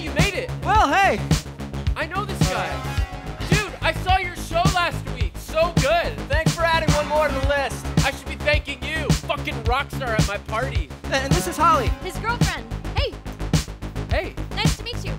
Hey, you made it. Well, hey. I know this guy. Dude, I saw your show last week. So good. Thanks for adding one more to the list. I should be thanking you. Fucking rockstar at my party. And this is Holly. His girlfriend. Hey. Hey. Nice to meet you.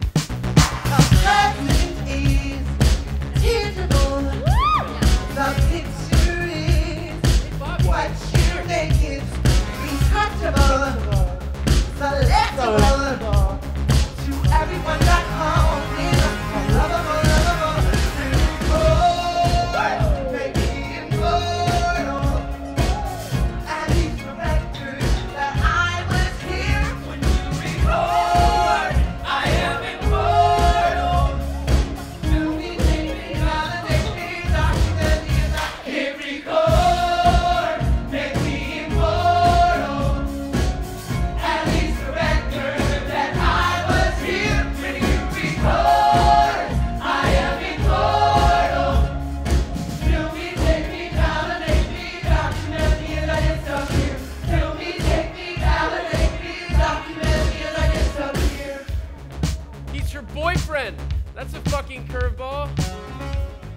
Your boyfriend. That's a fucking curveball.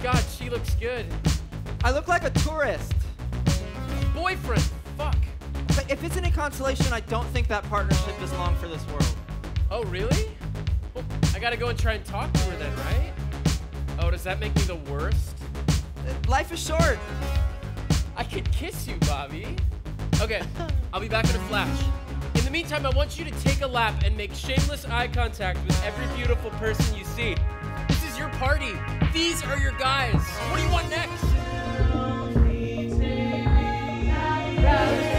God, she looks good. I look like a tourist. Boyfriend, fuck. But if it's any consolation, I don't think that partnership is long for this world. Oh, really? Well, I gotta go and try and talk to her then, right? Oh, does that make me the worst? Life is short. I could kiss you, Bobby. Okay, I'll be back in a flash. In the meantime, I want you to take a lap and make shameless eye contact with every beautiful person you see. This is your party. These are your guys. What do you want next?